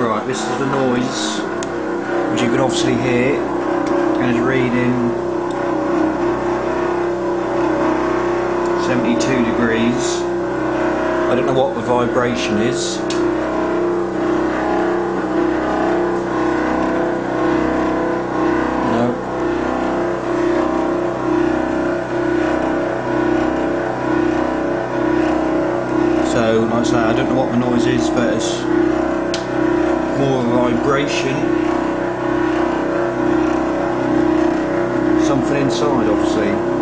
Right, this is the noise, which you can obviously hear, and it's reading 72 degrees. I don't know what the vibration is. So, like I say, I don't know what the noise is, but it's more of a vibration. Something inside, obviously.